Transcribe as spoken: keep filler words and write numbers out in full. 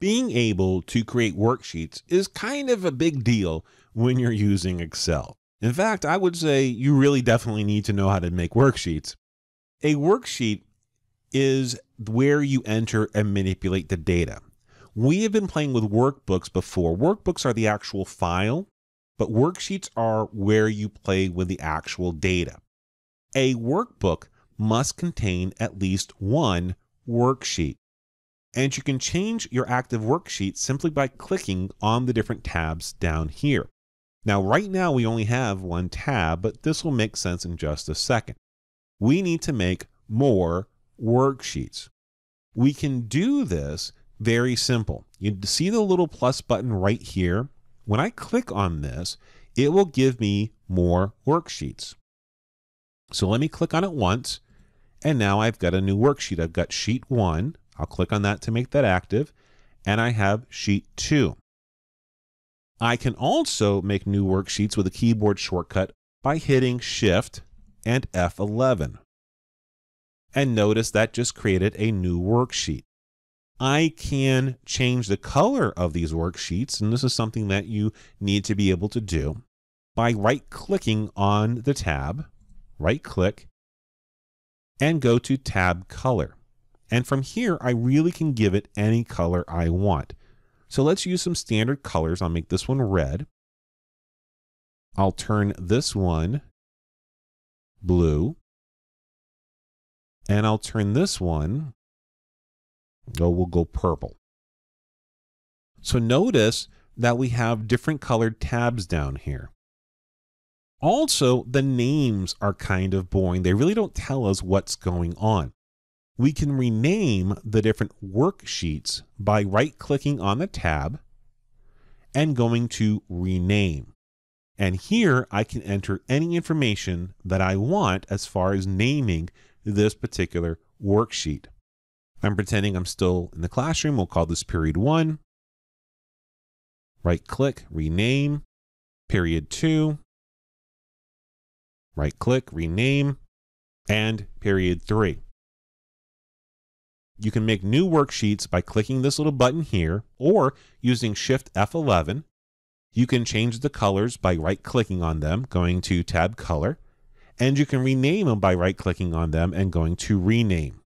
Being able to create worksheets is kind of a big deal when you're using Excel. In fact, I would say you really definitely need to know how to make worksheets. A worksheet is where you enter and manipulate the data. We have been playing with workbooks before. Workbooks are the actual file, but worksheets are where you play with the actual data. A workbook must contain at least one worksheet. And you can change your active worksheet simply by clicking on the different tabs down here. Now, right now we only have one tab, but this will make sense in just a second. We need to make more worksheets. We can do this very simple. You see the little plus button right here. When I click on this, it will give me more worksheets. So let me click on it once, and now I've got a new worksheet. I've got sheet one. I'll click on that to make that active, and I have sheet two. I can also make new worksheets with a keyboard shortcut by hitting Shift and F eleven. And notice that just created a new worksheet. I can change the color of these worksheets, and this is something that you need to be able to do by right-clicking on the tab, right-click, and go to Tab Color. And from here, I really can give it any color I want. So let's use some standard colors. I'll make this one red. I'll turn this one blue. And I'll turn this one, oh, we'll go purple. So notice that we have different colored tabs down here. Also, the names are kind of boring. They really don't tell us what's going on. We can rename the different worksheets by right-clicking on the tab and going to Rename. And here I can enter any information that I want as far as naming this particular worksheet. I'm pretending I'm still in the classroom. We'll call this period one. Right-click, rename, period two. Right-click, rename, and period three. You can make new worksheets by clicking this little button here or using Shift F eleven. You can change the colors by right-clicking on them, going to Tab Color, and you can rename them by right-clicking on them and going to Rename.